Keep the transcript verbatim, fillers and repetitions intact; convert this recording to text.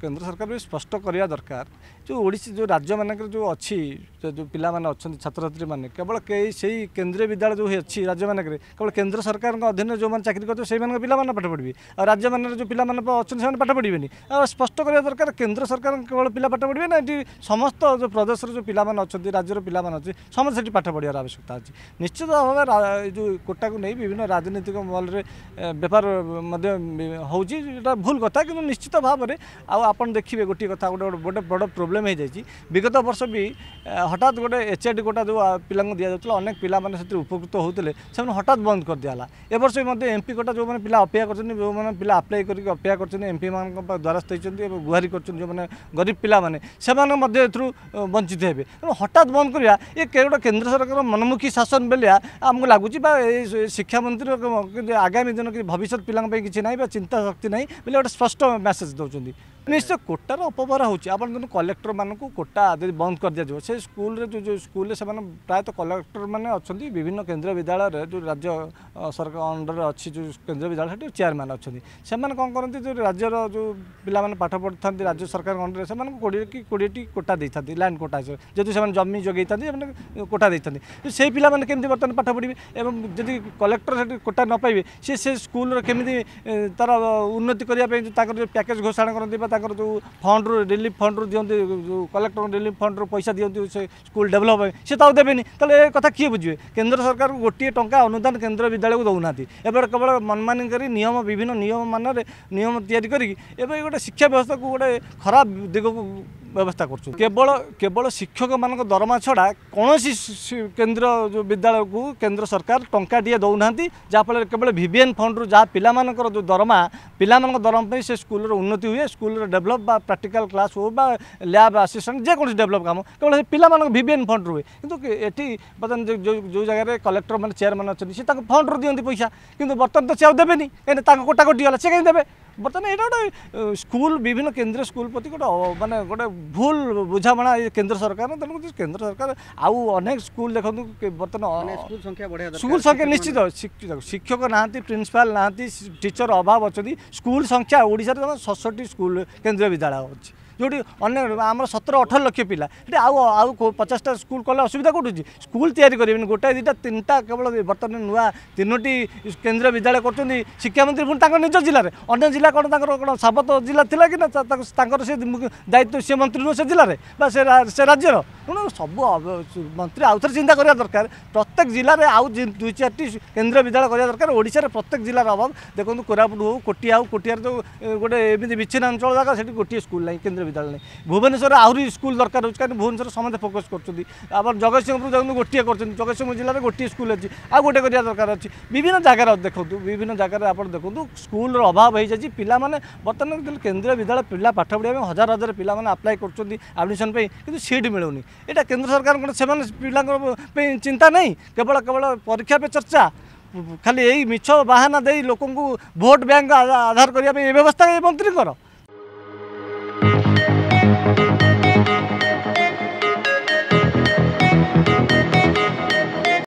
केन्द्र सरकार भी स्पष्ट करवा दरकार जो ओडिसी जो राज्य मानक जो अच्छी जो पिला माने अच्छा छात्र छात्री मैंने केवल कई से केंद्रीय विद्यालय जो अच्छी राज्य मानक केवल केन्द्र सरकार अधीन जो मैंने चाकरी करते पाठ पढ़े आ राज्य मानक जो पिला माने अच्छा से पाठ पढ़े आ स्पष्ट करवा दरकार केन्द्र सरकार केवल पिला पाठ पढ़े ना ये समस्त जो प्रदेश जो पिला माने अच्छा राज्यर पिला माने अच्छे समस्त पाठ पढ़ार आवश्यकता अच्छी निश्चित भाव जो कोटा को नहीं विभिन्न राजनीतिक मल बेपार हूँ जो भूल कथा कि निश्चित भाव में आपन देखिए गोटे कथा गोटे गोटे बड़ प्रोब्लेम हो जाए विगत वर्ष भी हठात गोटे एच आर डी कोटा जो पिला दि जाता अनेक पिला माने से उपकृत होते हठात बंद कर दिया ए वर्ष भी एमपी कोटा जो मैंने पिला अपेक्षा करछन जो मैंने पिला अप्लाई करके अपेक्षा करछन एमपी मान द्वारस्थ होती गुहारि करछन जो मैंने गरीब पिला माने से वंचित हेबे हठात बंद करवा ये गोटे केन्द्र सरकार मनमुखी शासन बेलिया आमको लगुच शिक्षा मंत्री आगामी दिन भविष्य पिला किसी ना चिंता शक्ति ना बोले गोटे स्पष्ट मैसेज दौरान निश्चय कोटार अपव्यवहार होती आप कलेक्टर मानू कोटा आदि बंद कर दिया जाए से स्कूल रे जो जो स्कूल रे से प्रायतः कलेक्टर मैंने अच्छा विभिन्न केन्द्रीय विद्यालय जो राज्य सरकार अंडर अच्छी जो केन्द्रीय विद्यालय चेयरमैन अच्छा से कौन करती जो राज्यर जो पिला माने पाठ पढ़ी था राज्य सरकार अंडर से कोड़े कि कोड़े कोटा दे था लैंड कोटा हिसाब से जब जमी जगे था कोटा दे था से पिला माने केमती बर्तमान पाठ पढ़े एवं जदि कलेक्टर से कोटा न पाइबे से से स्कूल केमती तार उन्नति करने जो पैकेज घोषणा करते जो फंड रू रिलीफ फंड रू दिखते जो कलेक्टर रिलीफ फंड रू पैसा दिखते से स्कूल डेभलप सी तो देवेनि कथा किए बुझे केन्द्र सरकार गोटे टंका अनुदान केन्द्र विद्यालय को दौना एबार केवल मनमानी कर नियम विभिन्न नियम मानने नियम तैयारी करी एबार गोटे शिक्षा व्यवस्था को गोटे खराब दिग को व्यवस्था कर केवल केवल शिक्षक मान दरमा छड़ा कौन केन्द्र जो विद्यालय को केन्द्र सरकार टंकाटे दौना जहाँफल केवल भिविएन फंड रू जहाँ पिला जो दरमा पिला दरमा से स्कूल उन्नति हुए स्कूल डेभलप बा प्रैक्टिकल क्लास हो बा लैब असिस्टेंट जेकोसी डेभलप काम केवल पिला भिविएन फंड रुए कि एटी बर्तमान जो जगह कलेक्टर मैंने चेयरमैन अच्छे से फंड रू दिखते पैसा कितना बर्तमान तो सी देवे कहीं कोटा कटिगला से कहीं देवे बर्तमान यहाँ गोटे स्कूल विभिन्न केन्द्रीय स्कूल प्रति गोटे मानने गोटे भूल बुझाणा केन्द्र सरकार तेनाली केन्द्र सरकार आउ अनेक स्कूल देखते बर्तमान स्कूल संख्या निश्चित शिक्षक ना प्रिंसिपाल ना टीचर अभाव अच्छा स्कूल संख्या ओडिशा सड़सठ स्कूल केन्द्रीय विद्यालय अच्छी जोटी अनेक आम सतर अठर लक्ष पिला आउ आउ पचासटा स्कूल कले असुविधा कौटी स्कूल तैयारी करें गोटाए दुटा तीन टा केवल बर्तमान नुआ तीनोटी केन्द्रीय विद्यालय कर शिक्षामंत्री पुणी निज जिले में अगर जिला कौन कौन साबत जिला था कि से दायित्व सी मंत्री नुह से जिले से राज्यर तेणु सब मंत्री आउ थे चिंता करवा दरकार प्रत्येक जिले में आउ दुई चार केन्द्रीय विद्यालय करवा दरकार ओडिशा रे प्रत्येक जिलार अभाव देखो कोरापुट हो कोटिया हो कोटिया जो गोटे एमती विच्छिन्नांचल जागा से गोटे स्कूल ना केन्द्रीय विद्यालय नहीं भुवनेश्वर आहरी स्कूल दरकार हो कहीं भुवनेश्वर समझे फोकस कर जगत सिंहपुर जो गोटे कर जगत सिंहपुर जिले में गोटे स्कूल अच्छी आउ गोटे करवा दरकार अच्छी विभिन्न जगार देखो विभिन्न जगार आप देखो स्कूल अभाव हो जाए पिला बर्तमान केन्द्रीय विद्यालय पिला पाठ पढ़ाई हजार हजार पिला अप्लाई करडमिशन कि सीट मिलूनी एटा केंद्र सरकार पिला चिंता नहीं केवल केवल परीक्षा पे चर्चा खाली यही मिछ बाहाना दे लोक वोट बैंक आधार करने व्यवस्था मंत्री कर